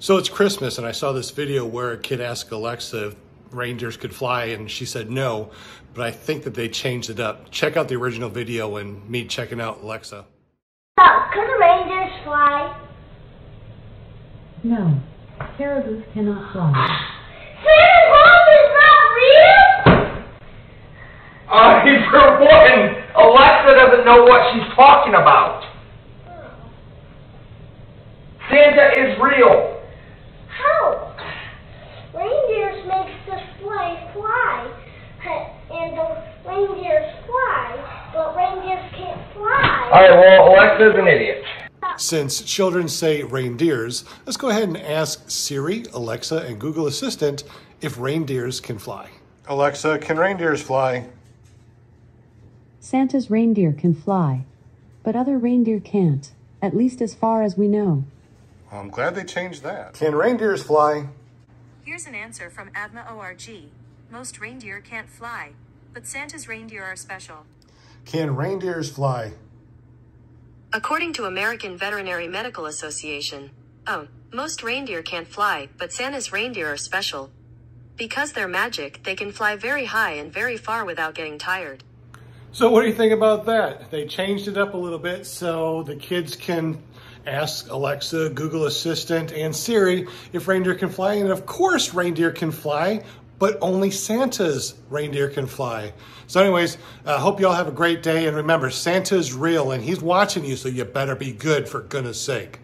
So it's Christmas, and I saw this video where a kid asked Alexa if reindeers could fly, and she said no, but I think that they changed it up. Check out the original video and me checking out Alexa. Oh, could reindeers fly? No, caribou cannot fly. Santa Claus is not real? For one, Alexa doesn't know what she's talking about. Santa is real. How? Reindeers makes the sleigh fly, and the reindeers fly, but reindeers can't fly. All right, well, Alexa's an idiot. Since children say reindeers, let's go ahead and ask Siri, Alexa, and Google Assistant if reindeers can fly. Alexa, can reindeers fly? Santa's reindeer can fly, but other reindeer can't, at least as far as we know. Well, I'm glad they changed that. Can reindeers fly? Here's an answer from ADMA ORG. Most reindeer can't fly, but Santa's reindeer are special. Can reindeers fly? According to American Veterinary Medical Association, most reindeer can't fly, but Santa's reindeer are special. Because they're magic, they can fly very high and very far without getting tired. So what do you think about that? They changed it up a little bit so the kids can ask Alexa, Google Assistant, and Siri if reindeer can fly. And of course reindeer can fly, but only Santa's reindeer can fly. So anyways, I hope you all have a great day. And remember, Santa's real and he's watching you, so you better be good for goodness sake.